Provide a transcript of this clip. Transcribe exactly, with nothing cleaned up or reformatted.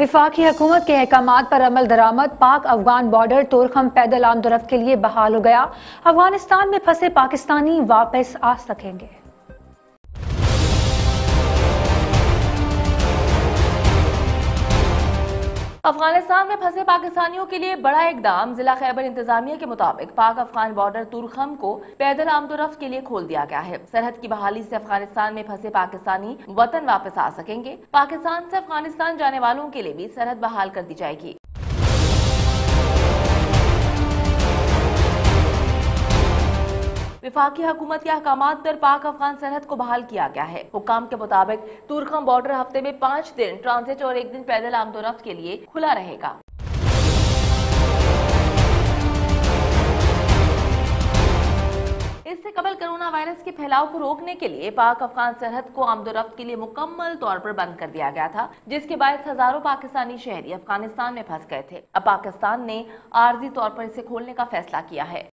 वफाकी हुकूमत के अहकाम पर अमल दरामद। पाक अफगान बॉर्डर तोरखम पैदल आमदरफ्त के लिए बहाल हो गया। अफगानिस्तान में फंसे पाकिस्तानी वापस आ सकेंगे। अफगानिस्तान में फंसे पाकिस्तानियों के लिए बड़ा इकदाम। जिला खैबर इंतजामिया के मुताबिक पाक अफगान बॉर्डर तुरखम को पैदल आमदोरफ्त के लिए खोल दिया गया है। सरहद की बहाली से अफगानिस्तान में फंसे पाकिस्तानी वतन वापस आ सकेंगे। पाकिस्तान से अफगानिस्तान जाने वालों के लिए भी सरहद बहाल कर दी जाएगी। वफाकी हुकूमत के अहकाम पर पाक अफगान सरहद को बहाल किया गया है। हुकाम के मुताबिक तुरखम बॉर्डर हफ्ते में पाँच दिन ट्रांजिट और एक दिन पैदल आमदोरफ्त के लिए खुला रहेगा। इससे कबल कोरोना वायरस के फैलाव को रोकने के लिए पाक अफगान सरहद को आमदोरफ्त के लिए मुकम्मल तौर पर बंद कर दिया गया था, जिसके बायस हजारों पाकिस्तानी शहरी अफगानिस्तान में फंस गए थे। अब पाकिस्तान ने आर्जी तौर पर इसे खोलने का फैसला किया है।